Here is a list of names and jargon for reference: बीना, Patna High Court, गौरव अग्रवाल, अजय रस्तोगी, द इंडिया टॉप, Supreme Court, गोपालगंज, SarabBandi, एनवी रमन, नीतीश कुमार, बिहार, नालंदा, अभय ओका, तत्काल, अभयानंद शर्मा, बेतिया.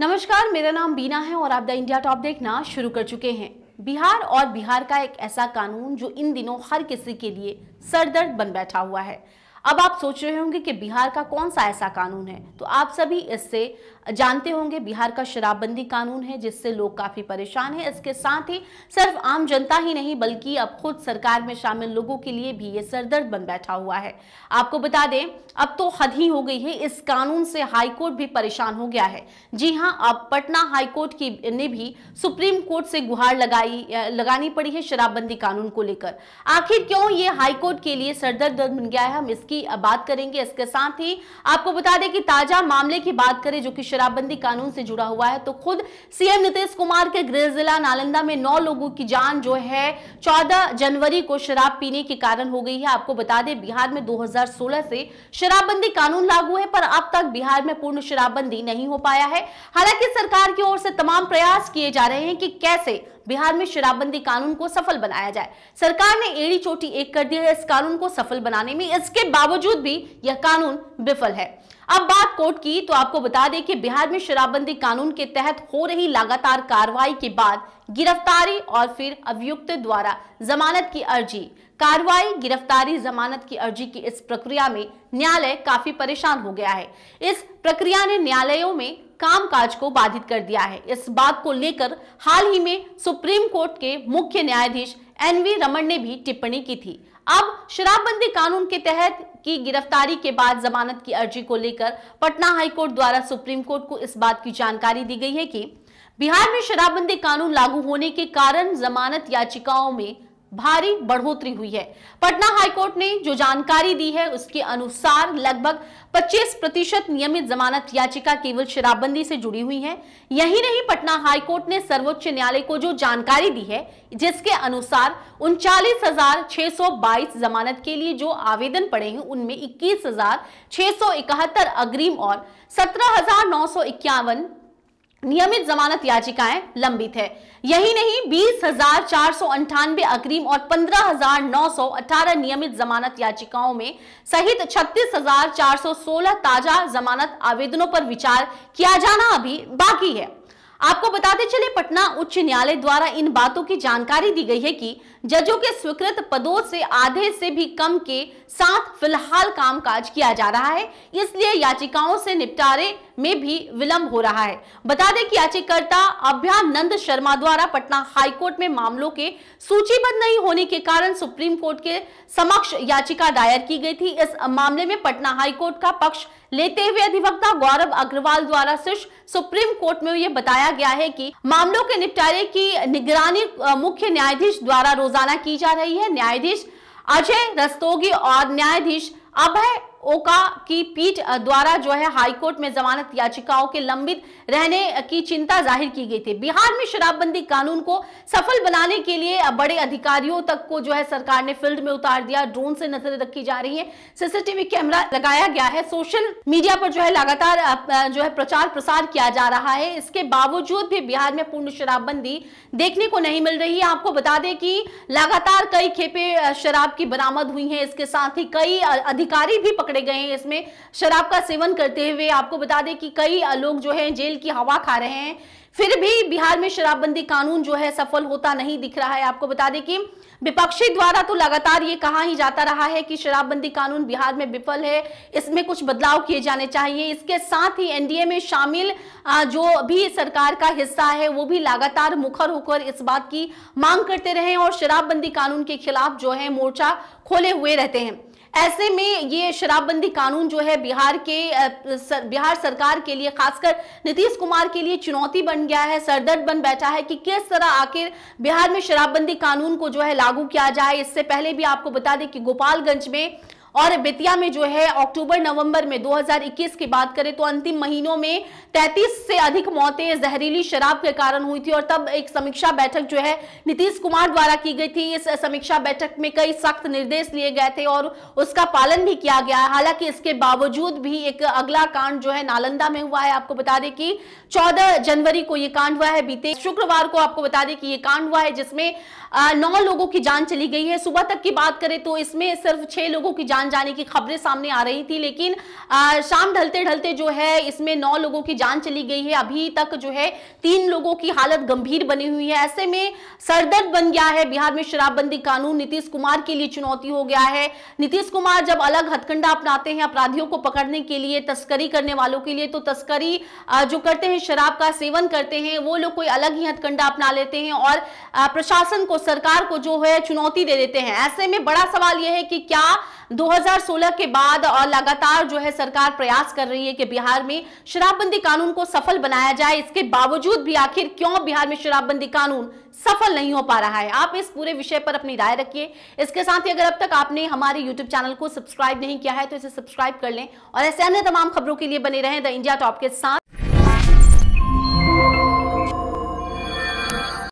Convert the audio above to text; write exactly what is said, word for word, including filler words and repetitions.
नमस्कार, मेरा नाम बीना है और आप द इंडिया टॉप देखना शुरू कर चुके हैं। बिहार और बिहार का एक ऐसा कानून जो इन दिनों हर किसी के लिए सरदर्द बन बैठा हुआ है। अब आप सोच रहे होंगे कि बिहार का कौन सा ऐसा कानून है, तो आप सभी इससे जानते होंगे। बिहार का शराबबंदी कानून है जिससे लोग काफी परेशान हैं। इसके साथ ही सिर्फ आम जनता ही नहीं बल्कि अब खुद सरकार में शामिल लोगों के लिए भी ये सरदर्द बन बैठा हुआ है। आपको बता दें, अब तो हद ही हो गई है। इस कानून से हाईकोर्ट भी परेशान हो गया है। जी हाँ, अब पटना हाईकोर्ट की ने भी सुप्रीम कोर्ट से गुहार लगाई लगानी पड़ी है शराबबंदी कानून को लेकर। आखिर क्यों ये हाईकोर्ट के लिए सरदर्द बन गया है, हम की बात करेंगे। इसके साथ ही आपको बता दें कि ताजा मामले की बात करें जो कि शराबबंदी कानून से जुड़ा हुआ है, तो खुद सीएम नीतीश कुमार के गृह जिला नालंदा में नौ लोगों की जान जो है चौदह जनवरी को शराब पीने के कारण हो गई है। आपको बता दें, बिहार में दो हज़ार सोलह से शराबबंदी कानून लागू है, पर अब तक बिहार में पूर्ण शराबबंदी नहीं हो पाया है। हालांकि सरकार की ओर से तमाम प्रयास किए जा रहे हैं कि कैसे बिहार में शराबबंदी कानून को सफल बनाया जाए। सरकार ने एड़ी चोटी एक कर दी है इस कानून को सफल बनाने में। इसके बावजूद भी यह कानून विफल है। अब बात कोर्ट की, तो आपको बता दें कि बिहार में शराबबंदी कानून के तहत हो रही लगातार कार्रवाई के बाद गिरफ्तारी और फिर अभियुक्त द्वारा जमानत की अर्जी, कार्रवाई, गिरफ्तारी, जमानत की अर्जी की इस प्रक्रिया में न्यायालय काफी परेशान हो गया है। इस प्रक्रिया ने न्यायालयों में कामकाज को बाधित कर दिया है। इस बात को लेकर हाल ही में सुप्रीम कोर्ट के मुख्य न्यायाधीश एनवी रमन ने भी टिप्पणी की थी। अब शराबबंदी कानून के तहत की गिरफ्तारी के बाद जमानत की अर्जी को लेकर पटना हाईकोर्ट द्वारा सुप्रीम कोर्ट को इस बात की जानकारी दी गई है कि बिहार में शराबबंदी कानून लागू होने के कारण जमानत याचिकाओं में भारी बढ़ोतरी हुई है। पटना हाईकोर्ट ने जो जानकारी दी है उसके अनुसार लगभग पच्चीस प्रतिशत नियमित जमानत याचिका केवल शराबबंदी से जुड़ी हुई है। यही नहीं, पटना हाईकोर्ट ने सर्वोच्च न्यायालय को जो जानकारी दी है जिसके अनुसार उनचालीस हजार छह सौ बाईस जमानत के लिए जो आवेदन पड़े हैं उनमें इक्कीस हजार छह सौ इकहत्तर अग्रिम और सत्रह हजार नौ सौ इक्यावन नियमित जमानत याचिकाएं लंबित है। यही नहीं, बीस हजार चार सौ अंठानवे अग्रिम और पंद्रह हजार नौ सौ अठारह नियमित जमानत याचिकाओं में सहित छत्तीस हजार चार सौ सोलह ताजा जमानत आवेदनों पर विचार किया जाना अभी बाकी है। आपको बताते चले, पटना उच्च न्यायालय द्वारा इन बातों की जानकारी दी गई है कि जजों के स्वीकृत पदों से आधे से भी कम के साथ फिलहाल कामकाज किया जा रहा है, इसलिए याचिकाओं से निपटारे में भी विलंब हो रहा है। बता दें कि याचिकाकर्ता अभयानंद शर्मा द्वारा पटना हाईकोर्ट में मामलों के सूचीबद्ध नहीं होने के कारण सुप्रीम कोर्ट के समक्ष याचिका दायर की गई थी। इस मामले में पटना हाईकोर्ट का पक्ष लेते हुए अधिवक्ता गौरव अग्रवाल द्वारा शीर्ष सुप्रीम कोर्ट में यह बताया गया है कि मामलों के निपटारे की निगरानी मुख्य न्यायाधीश द्वारा रोजाना की जा रही है। न्यायाधीश अजय रस्तोगी और न्यायाधीश अभय ओका की पीठ द्वारा जो है हाईकोर्ट में जमानत याचिकाओं के लंबित रहने की चिंता जाहिर की गई थी। बिहार में शराबबंदी कानून को सफल बनाने के लिए बड़े अधिकारियों तक को जो है सरकार ने फील्ड में उतार दिया। ड्रोन से नजर रखी जा रही है, सीसीटीवी कैमरा लगाया गया है, सोशल मीडिया पर जो है लगातार जो है प्रचार प्रसार किया जा रहा है। इसके बावजूद भी बिहार में पूर्ण शराबबंदी देखने को नहीं मिल रही है। आपको बता दें कि लगातार कई खेपे शराब की बरामद हुई है। इसके साथ ही कई अधिकारी भी पकड़े गए हैं इसमें शराब का सेवन करते हुए। आपको बता दें कि कई लोग जो हैं जेल की हवा खा रहे हैं, फिर भी बिहार में शराबबंदी कानून जो है सफल होता नहीं दिख रहा है। आपको बता दें कि विपक्षी द्वारा तो लगातार ये कहा ही जाता रहा है कि शराबबंदी कानून बिहार में विफल है, इसमें कुछ बदलाव किए जाने चाहिए। इसके साथ ही एनडीए में शामिल जो भी सरकार का हिस्सा है वो भी लगातार मुखर होकर इस बात की मांग करते रहे और शराबबंदी कानून के खिलाफ जो है मोर्चा खोले हुए रहते हैं। ऐसे में ये शराबबंदी कानून जो है बिहार के सर, बिहार सरकार के लिए, खासकर नीतीश कुमार के लिए चुनौती बन गया है, सरदर्द बन बैठा है कि किस तरह आखिर बिहार में शराबबंदी कानून को जो है लागू किया जाए। इससे पहले भी आपको बता दें कि गोपालगंज में और बेतिया में जो है अक्टूबर नवंबर में दो हज़ार इक्कीस की बात करें तो अंतिम महीनों में तैंतीस से अधिक मौतें जहरीली शराब के कारण हुई थी और तब एक समीक्षा बैठक जो है नीतीश कुमार द्वारा की गई थी। इस समीक्षा बैठक में कई सख्त निर्देश लिए गए थे और उसका पालन भी किया गया। हालांकि इसके बावजूद भी एक अगला कांड जो है नालंदा में हुआ है। आपको बता दें कि चौदह जनवरी को यह कांड हुआ है, बीते शुक्रवार को। आपको बता दें कि यह कांड हुआ है जिसमें नौ लोगों की जान चली गई है। सुबह तक की बात करें तो इसमें सिर्फ छह लोगों की जान जान जाने की खबरें सामने आ रही थी, लेकिन आ, शाम ढलते ढलते जो है इसमें नौ लोगों की जान चली गई है। अभी तक जो है तीन लोगों की हालत गंभीर बनी हुई है। ऐसे में सरदर्द बन गया है बिहार में शराबबंदी कानून, नीतीश कुमार के लिए चुनौती हो गया है। नीतीश कुमार जब अलग हथकंडा अपनाते हैं अपराधियों को पकड़ने के लिए, तस्करी करने वालों के लिए, तो तस्करी जो करते हैं शराब का सेवन करते हैं वो लोग कोई अलग ही हथकंडा अपना लेते हैं और प्रशासन को, सरकार को जो है चुनौती दे देते हैं। ऐसे में बड़ा सवाल यह है कि क्या दो हज़ार सोलह के बाद और लगातार जो है सरकार प्रयास कर रही है कि बिहार में शराबबंदी कानून को सफल बनाया जाए, इसके बावजूद भी आखिर क्यों बिहार में शराबबंदी कानून सफल नहीं हो पा रहा है। आप इस पूरे विषय पर अपनी राय रखिए। इसके साथ ही अगर अब तक आपने हमारे यूट्यूब चैनल को सब्सक्राइब नहीं किया है तो इसे सब्सक्राइब कर लें और ऐसे अन्य तमाम खबरों के लिए बने रहें द इंडिया टॉप के साथ।